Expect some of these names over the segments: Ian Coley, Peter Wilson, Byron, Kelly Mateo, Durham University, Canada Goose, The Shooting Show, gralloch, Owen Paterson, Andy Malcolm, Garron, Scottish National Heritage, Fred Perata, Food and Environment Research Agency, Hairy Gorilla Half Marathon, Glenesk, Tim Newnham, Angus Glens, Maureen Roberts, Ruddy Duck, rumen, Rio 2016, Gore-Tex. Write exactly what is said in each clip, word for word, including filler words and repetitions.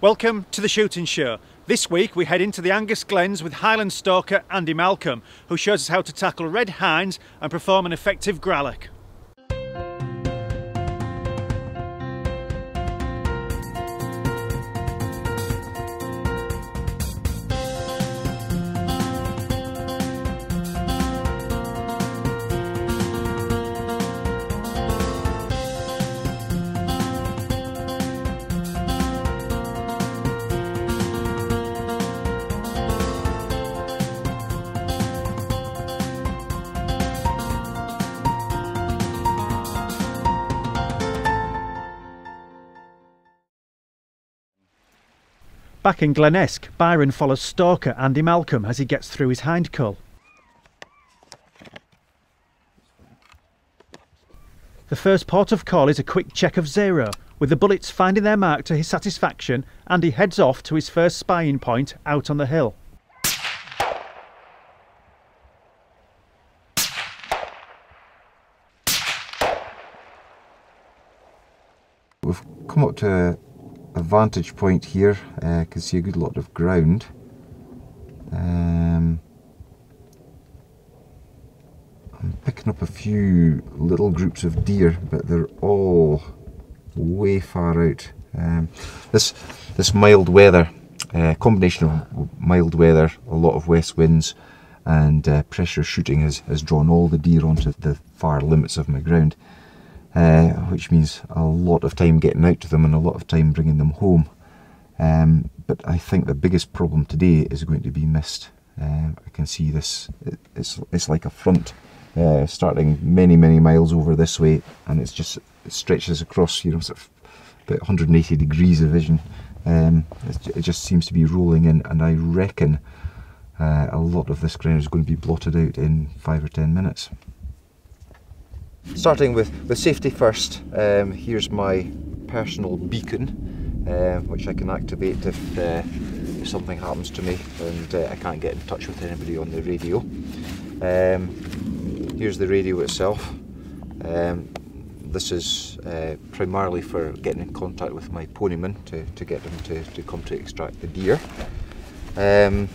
Welcome to The Shooting Show. This week we head into the Angus Glens with Highland stalker Andy Malcolm, who shows us how to tackle red hinds and perform an effective gralloch. Back in Glenesk, Byron follows stalker Andy Malcolm as he gets through his hind cull. The first port of call is a quick check of zero. With the bullets finding their mark to his satisfaction, Andy heads off to his first spying point out on the hill. We've come up to a vantage point here. I uh, can see a good lot of ground. Um, I'm picking up a few little groups of deer, but they're all way far out. Um, this this mild weather, uh, combination of mild weather, a lot of west winds, and uh, pressure shooting has, has drawn all the deer onto the far limits of my ground. Uh, which means a lot of time getting out to them and a lot of time bringing them home. Um, but I think the biggest problem today is going to be mist. Uh, I can see this, it, it's, it's like a front uh, starting many, many miles over this way, and it's just, it stretches across, you know, sort of about one hundred eighty degrees of vision. Um, it, it just seems to be rolling in, and I reckon uh, a lot of this ground is going to be blotted out in five or ten minutes. Starting with, with safety first, um, here's my personal beacon, uh, which I can activate if, uh, if something happens to me and uh, I can't get in touch with anybody on the radio. Um, here's the radio itself. Um, this is uh, primarily for getting in contact with my ponyman to, to get them to, to come to extract the deer. Um,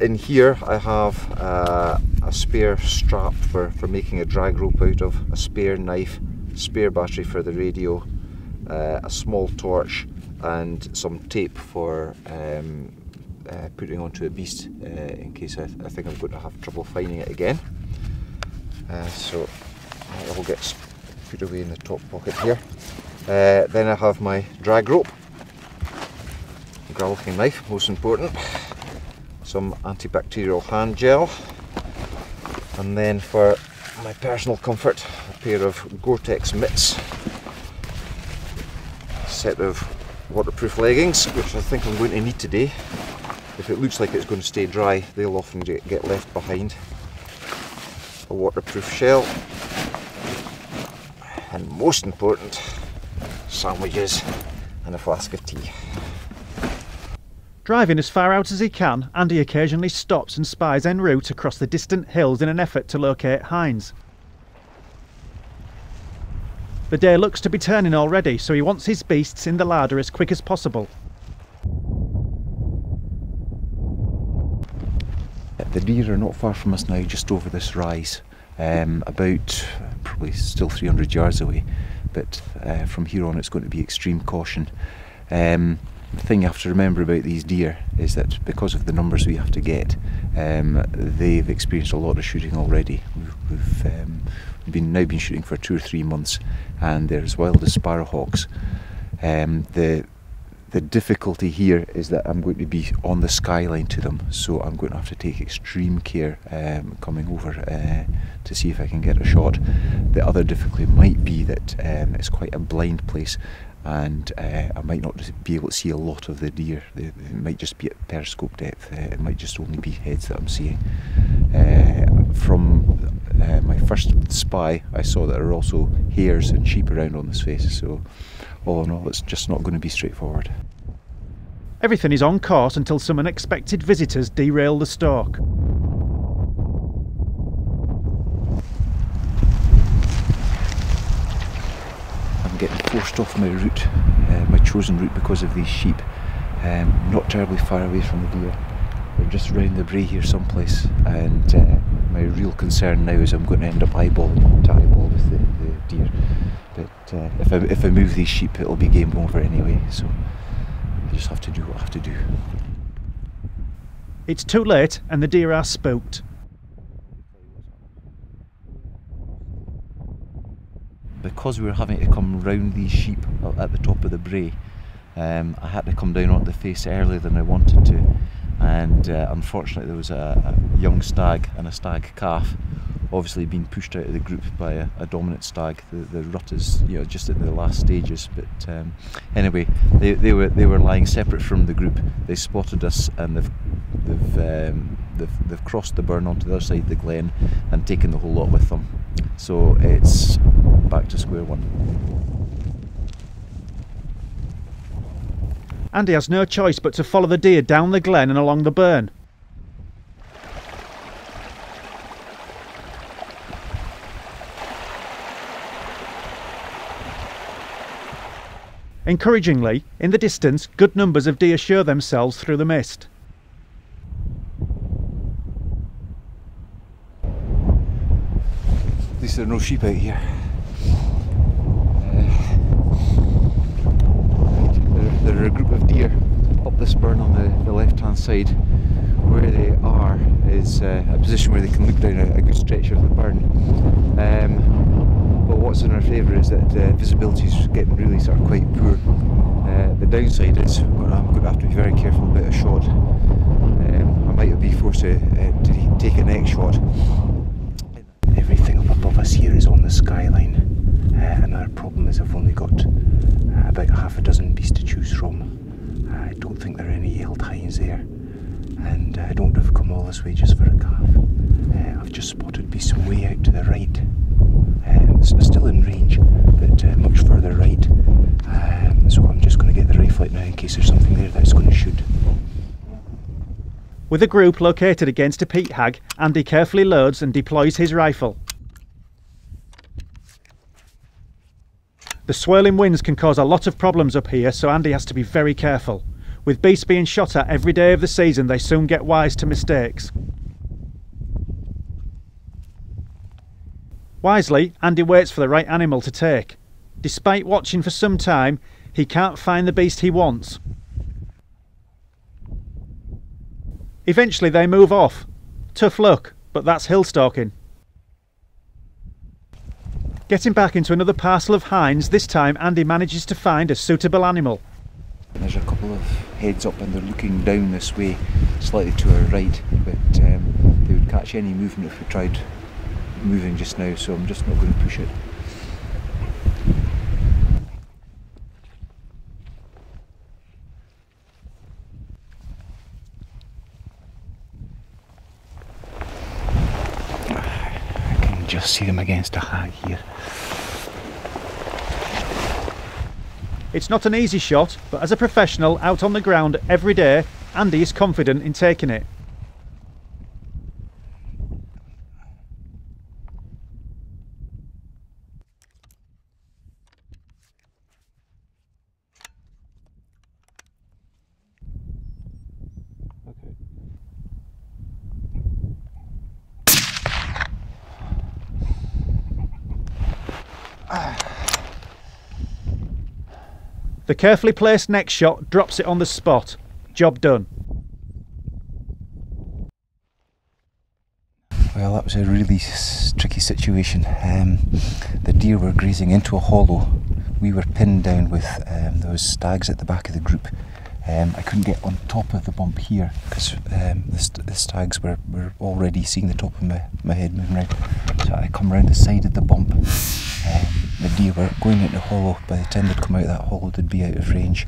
In here I have uh, a spare strap for, for making a drag rope out of, a spare knife, spare battery for the radio, uh, a small torch and some tape for um, uh, putting onto a beast uh, in case I, I think I'm going to have trouble finding it again. Uh, so that all gets put away in the top pocket here. Uh, then I have my drag rope, gralloching knife, most important. Some antibacterial hand gel, and then for my personal comfort, a pair of Gore-Tex mitts, a set of waterproof leggings, which I think I'm going to need today. If it looks like it's going to stay dry, they'll often get left behind. A waterproof shell, and most important, sandwiches and a flask of tea. Driving as far out as he can, Andy occasionally stops and spies en route across the distant hills in an effort to locate hinds. The day looks to be turning already, so he wants his beasts in the larder as quick as possible. The deer are not far from us now, just over this rise, um, about probably still three hundred yards away, but uh, from here on it's going to be extreme caution. Um, The thing you have to remember about these deer is that because of the numbers we have to get, um, they've experienced a lot of shooting already. We've, we've, um, we've been, now been shooting for two or three months, and they're as wild as sparrowhawks. Um, the, the difficulty here is that I'm going to be on the skyline to them, so I'm going to have to take extreme care um, coming over uh, to see if I can get a shot. The other difficulty might be that um, it's quite a blind place, and uh, I might not be able to see a lot of the deer. They, they might just be at periscope depth. Uh, it might just only be heads that I'm seeing. Uh, from uh, my first spy, I saw that there are also hares and sheep around on the face, so all in all it's just not going to be straightforward. Everything is on course until some unexpected visitors derail the stalk. getting forced off my route, uh, my chosen route because of these sheep. Um, not terribly far away from the deer. We're just round the brae here someplace, and uh, my real concern now is I'm going to end up eyeball to eyeball with the, the deer. But uh, if, I, if I move these sheep, it'll be game over anyway, so I just have to do what I have to do. It's too late and the deer are spooked. Because we were having to come round these sheep at the top of the brae, um, I had to come down onto the face earlier than I wanted to, and uh, unfortunately there was a, a young stag and a stag calf obviously being pushed out of the group by a, a dominant stag. The, the rut is, you know, just in the last stages, but um, anyway, they, they were they were lying separate from the group. They spotted us and they've they've um, they've, they've crossed the burn onto the other side of the glen and taken the whole lot with them. So it's back to square one. Andy has no choice but to follow the deer down the glen and along the burn. Encouragingly, in the distance, good numbers of deer show themselves through the mist. At least there are no sheep out here. There are a group of deer up this burn on the, the left-hand side. Where they are is uh, a position where they can look down a, a good stretch of the burn. Um, but what's in our favour is that uh, visibility is getting really sort of quite poor. Uh, the downside is well, I'm going to have to be very careful about a shot. Um, I might be forced to, uh, to take a next shot. Everything up above us here is on the skyline. Uh, another problem is I've only got uh, about a half a dozen beasts to choose from. I don't think there are any yelled hinds there, and I don't have come all this way just for a calf. Uh, I've just spotted beasts way out to the right. Um, it's still in range, but uh, much further right. Um, so I'm just going to get the rifle out now in case there's something there that's going to shoot. With a group located against a peat hag, Andy carefully loads and deploys his rifle. The swirling winds can cause a lot of problems up here, so Andy has to be very careful. With beasts being shot at every day of the season, they soon get wise to mistakes. Wisely, Andy waits for the right animal to take. Despite watching for some time, he can't find the beast he wants. Eventually they move off. Tough luck, but that's hill stalking. Getting back into another parcel of hinds, this time Andy manages to find a suitable animal. There's a couple of heads up and they're looking down this way, slightly to our right, but um, they would catch any movement if we tried moving just now, so I'm just not going to push it. Just see them against a hag here. It's not an easy shot, but as a professional out on the ground every day, Andy is confident in taking it. The carefully placed next shot drops it on the spot. Job done. Well, that was a really s tricky situation. Um, the deer were grazing into a hollow. We were pinned down with um, those stags at the back of the group. Um, I couldn't get on top of the bump here because um, the, st the stags were, were already seeing the top of my, my head moving around. So I come round the side of the bump. Uh, the deer were going into a hollow. By the time they'd come out of that hollow, they'd be out of range.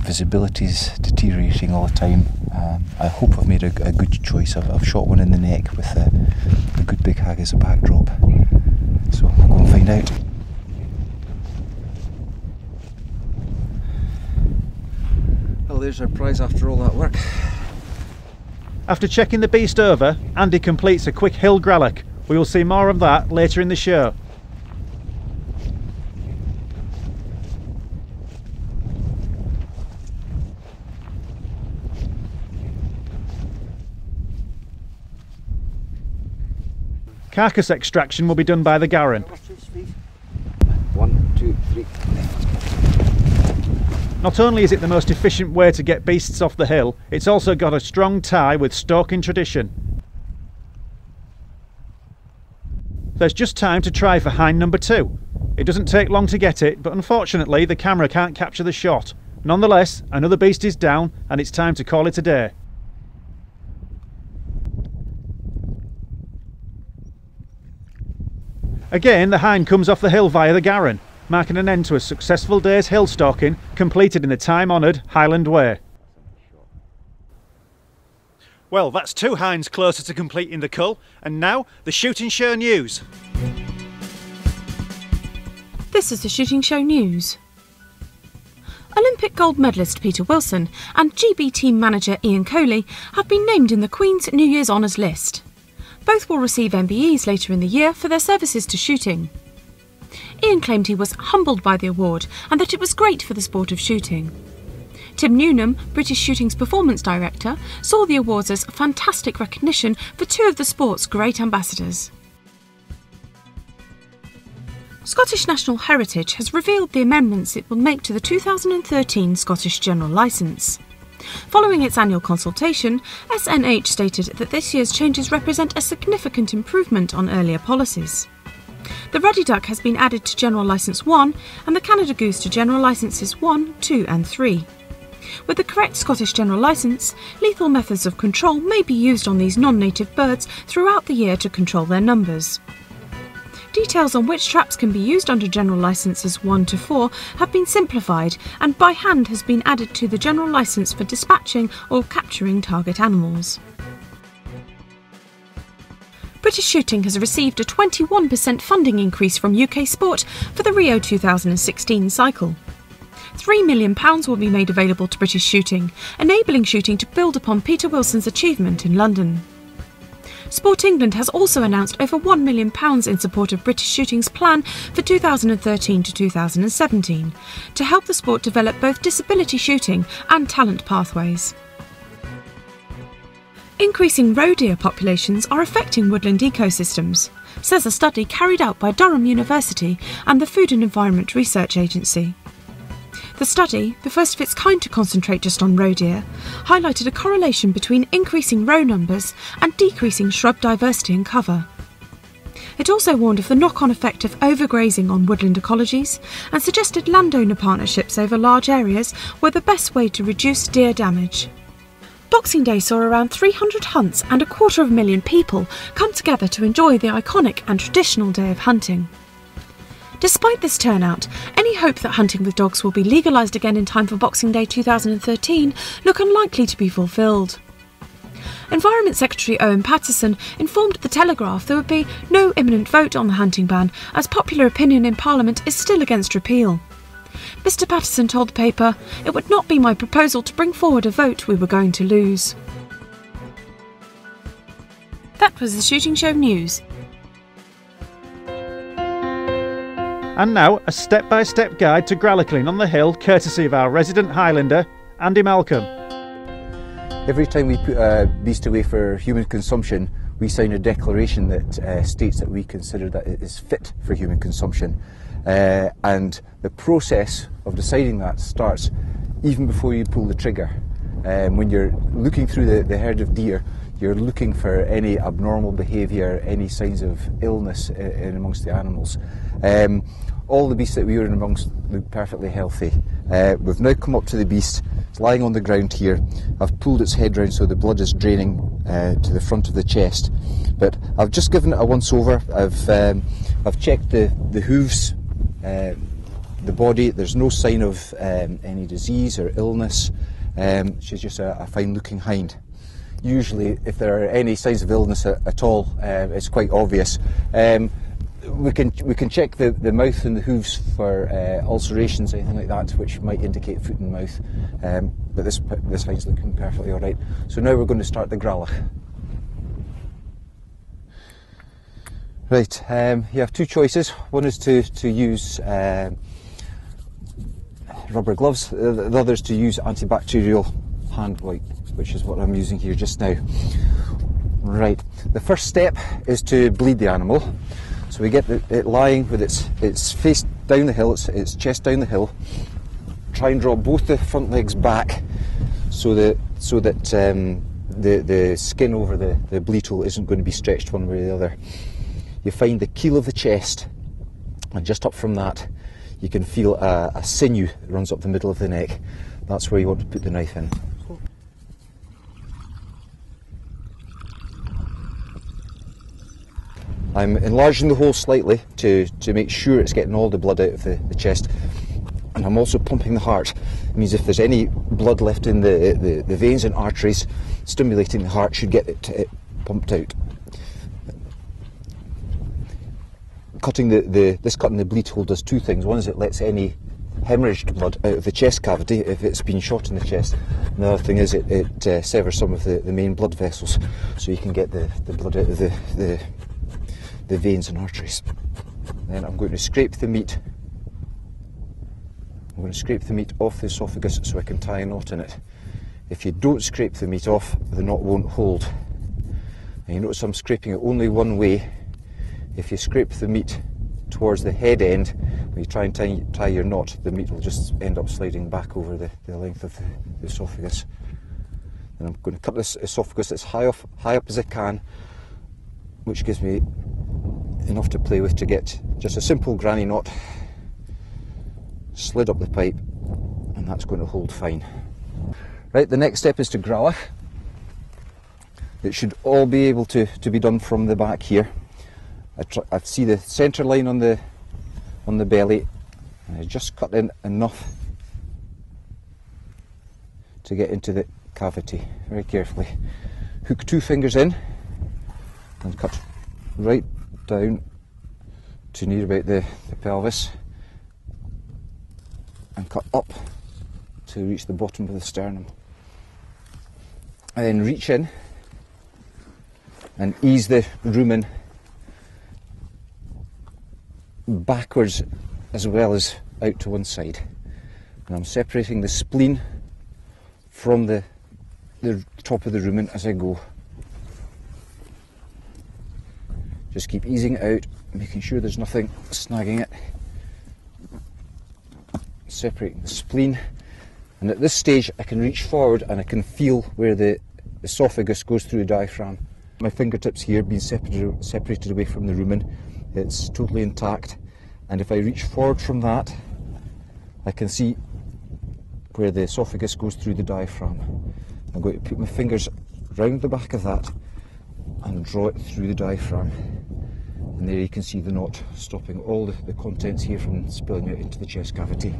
Visibility's deteriorating all the time. Um, I hope I've made a, a good choice. I've, I've shot one in the neck with a, a good big hag as a backdrop. So we'll go and find out. Well, there's our prize after all that work. After checking the beast over, Andy completes a quick hill gralloch. We will see more of that later in the show. Carcass extraction will be done by the Garron. One, two, three. Not only is it the most efficient way to get beasts off the hill, it's also got a strong tie with stalking tradition. There's just time to try for hind number two. It doesn't take long to get it, but unfortunately the camera can't capture the shot. Nonetheless, another beast is down and it's time to call it a day. Again, the hind comes off the hill via the Garron, marking an end to a successful day's hill stalking, completed in the time-honoured Highland way. Well, that's two hinds closer to completing the cull, and now the Shooting Show news. This is the Shooting Show news. Olympic gold medallist Peter Wilson and G B team manager Ian Coley have been named in the Queen's New Year's Honours list. Both will receive M B Es later in the year for their services to shooting. Ian claimed he was humbled by the award and that it was great for the sport of shooting. Tim Newnham, British Shooting's performance director, saw the awards as fantastic recognition for two of the sport's great ambassadors. Scottish National Heritage has revealed the amendments it will make to the two thousand thirteen Scottish General Licence. Following its annual consultation, S N H stated that this year's changes represent a significant improvement on earlier policies. The Ruddy Duck has been added to General Licence one and the Canada Goose to General Licences one, two and three. With the correct Scottish General Licence, lethal methods of control may be used on these non-native birds throughout the year to control their numbers. Details on which traps can be used under General Licences one to four have been simplified, and by hand has been added to the General Licence for dispatching or capturing target animals. British Shooting has received a twenty-one percent funding increase from U K Sport for the Rio two thousand sixteen cycle. three million pounds will be made available to British Shooting, enabling shooting to build upon Peter Wilson's achievement in London. Sport England has also announced over one million pounds in support of British Shooting's plan for two thousand thirteen to two thousand seventeen to help the sport develop both disability shooting and talent pathways. Increasing roe deer populations are affecting woodland ecosystems, says a study carried out by Durham University and the Food and Environment Research Agency. The study, the first of its kind to concentrate just on roe deer, highlighted a correlation between increasing roe numbers and decreasing shrub diversity and cover. It also warned of the knock-on effect of overgrazing on woodland ecologies and suggested landowner partnerships over large areas were the best way to reduce deer damage. Boxing Day saw around three hundred hunts and a quarter of a million people come together to enjoy the iconic and traditional day of hunting. Despite this turnout, any hope that hunting with dogs will be legalised again in time for Boxing Day two thousand thirteen look unlikely to be fulfilled. Environment Secretary Owen Paterson informed The Telegraph there would be no imminent vote on the hunting ban, as popular opinion in Parliament is still against repeal. Mr Paterson told the paper, "It would not be my proposal to bring forward a vote we were going to lose." That was the Shooting Show news. And now, a step-by-step guide to gralloching on the hill, courtesy of our resident Highlander, Andy Malcolm. Every time we put a beast away for human consumption, we sign a declaration that uh, states that we consider that it is fit for human consumption. Uh, and the process of deciding that starts even before you pull the trigger. Um, when you're looking through the, the herd of deer, you're looking for any abnormal behaviour, any signs of illness in, in amongst the animals. Um, all the beasts that we were in amongst looked perfectly healthy. Uh, we've now come up to the beast. It's lying on the ground here. I've pulled its head round so the blood is draining uh, to the front of the chest. But I've just given it a once-over. I've um, I've checked the, the hooves, uh, the body. There's no sign of um, any disease or illness. Um, she's just a, a fine-looking hind. Usually, if there are any signs of illness at, at all, uh, it's quite obvious. Um, we can we can check the, the mouth and the hooves for uh, ulcerations, anything like that, which might indicate foot and mouth. Um, but this this hind's looking perfectly all right. So now we're going to start the gralloch. Right, um, you have two choices. One is to to use uh, rubber gloves. The other is to use antibacterial hand wipe, which is what I'm using here just now. Right, the first step is to bleed the animal. So we get the, it lying with its, its face down the hill, its, its chest down the hill. Try and draw both the front legs back so that, so that um, the, the skin over the, the bleed tool isn't going to be stretched one way or the other. You find the keel of the chest, and just up from that you can feel a, a sinew that runs up the middle of the neck. That's where you want to put the knife in. I'm enlarging the hole slightly to, to make sure it's getting all the blood out of the, the chest. And I'm also pumping the heart. It means if there's any blood left in the, the, the veins and arteries, stimulating the heart should get it, it pumped out. Cutting the, the, this cut in the bleed hole does two things. One is it lets any hemorrhaged blood out of the chest cavity if it's been shot in the chest. Another thing is it, it uh, severs some of the, the main blood vessels, so you can get the, the blood out of the, the, the veins and arteries. Then I'm going to scrape the meat. I'm going to scrape the meat off the esophagus so I can tie a knot in it. If you don't scrape the meat off, the knot won't hold. Now you notice I'm scraping it only one way. If you scrape the meat towards the head end, when you try and tie, tie your knot, the meat will just end up sliding back over the, the length of the, the esophagus. And I'm going to cut this esophagus as high, off, high up as I can, which gives me enough to play with to get just a simple granny knot slid up the pipe, and that's going to hold fine. Right, the next step is to gralloch. It should all be able to, to be done from the back here. I, tr I see the centre line on the, on the belly, and I just cut in enough to get into the cavity very carefully. Hook two fingers in and cut right down to near about the, the pelvis, and cut up to reach the bottom of the sternum. I then reach in and ease the rumen backwards as well as out to one side. And I'm separating the spleen from the, the top of the rumen as I go. Just keep easing out, making sure there's nothing snagging it. Separating the spleen, and at this stage I can reach forward and I can feel where the esophagus goes through the diaphragm. My fingertips here being separated, separated away from the rumen, it's totally intact, and if I reach forward from that I can see where the esophagus goes through the diaphragm. I'm going to put my fingers round the back of that and draw it through the diaphragm, and there you can see the knot stopping all the, the contents here from spilling out into the chest cavity.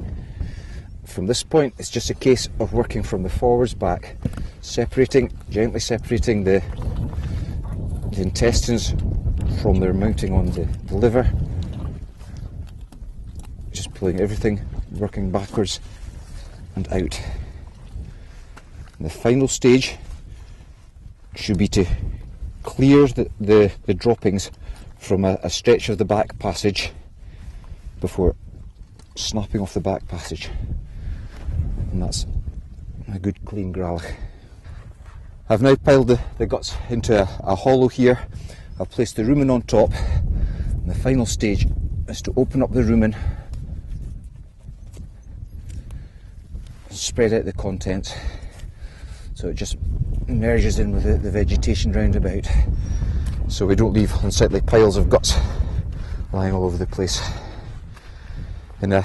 From this point it's just a case of working from the forwards back, separating, gently separating the, the intestines from their mounting on the, the liver, just pulling everything, working backwards and out. And the final stage should be to clear the, the, the droppings from a, a stretch of the back passage before snapping off the back passage, and that's a good clean gralloch. I've now piled the, the guts into a, a hollow here. I've placed the rumen on top, and the final stage is to open up the rumen and spread out the contents so it just merges in with the, the vegetation roundabout, so we don't leave unsightly piles of guts lying all over the place. In a,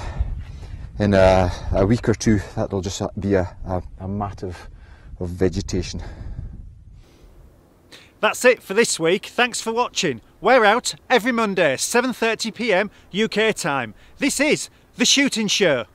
in a, a week or two that'll just be a, a, a mat of, of vegetation. That's it for this week. Thanks for watching. We're out every Monday, seven thirty p m U K time. This is The Shooting Show.